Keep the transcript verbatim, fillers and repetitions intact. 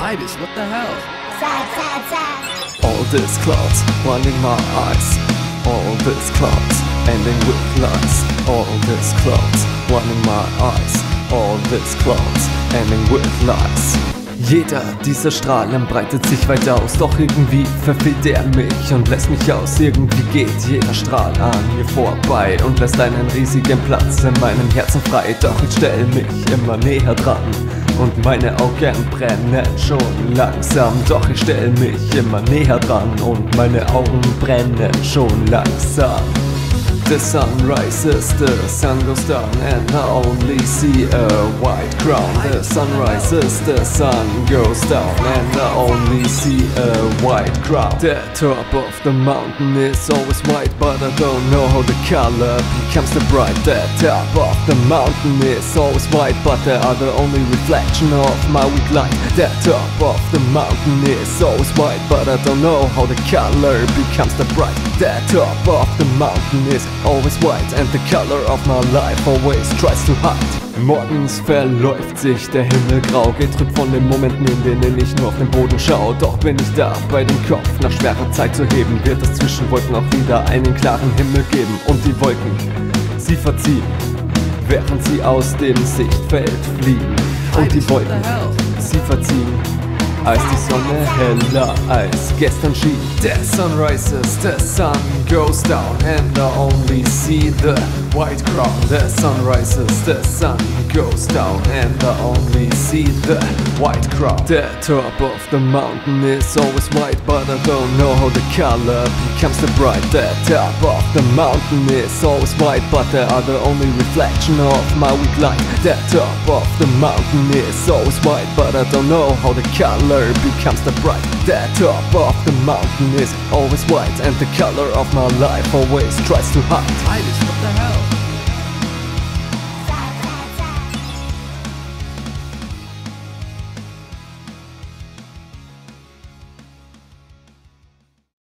Ibis, what the hell? Sad, sad, sad. All this clouds, blinding my eyes. All this clouds, ending with lies. All this clouds, blinding my eyes. All this clouds, ending with lies. Jeder dieser Strahlen breitet sich weit aus, doch irgendwie verfehlt er mich und lässt mich aus. Irgendwie geht jeder Strahl an mir vorbei und lässt einen riesigen Platz in meinem Herzen frei. Doch ich stell mich immer näher dran und meine Augen brennen schon langsam. Doch ich stell mich immer näher dran und meine Augen brennen schon langsam. The sun rises, the sun goes down, and I only see a white crown. The sun rises, the sun goes down, and I only see a white crown. The top of the mountain is always white, but I don't know how the color becomes the bright. The top of the mountain is always white, but they are the only reflection of my weak light. The top of the mountain is always white, but I don't know how the color becomes the bright. The top of the mountain is always white, and the color of my life always tries to hide. Morgens verläuft sich der Himmel grau, getrübt von den Momenten, in denen ich nur auf den Boden schau. Doch bin ich dabei, den Kopf nach schwerer Zeit zu heben, wird es zwischen Wolken auch wieder einen klaren Himmel geben. Und die Wolken, sie verziehen, während sie aus dem Sichtfeld fliegen. Und die Wolken, sie verziehen, als die Sonne heller als gestern schien. The sun rises, the sun goes down, and I only see the white crown. The sun rises, the sun goes down, and I only see the white crown. The top of the mountain is always white, but I don't know how the color becomes the bright. The top of the mountain is always white, but they are the only reflection of my weak light. The top of the mountain is always white, but I don't know how the color becomes the bright. The top of the mountain is always white, and the color of my life always tries to hide.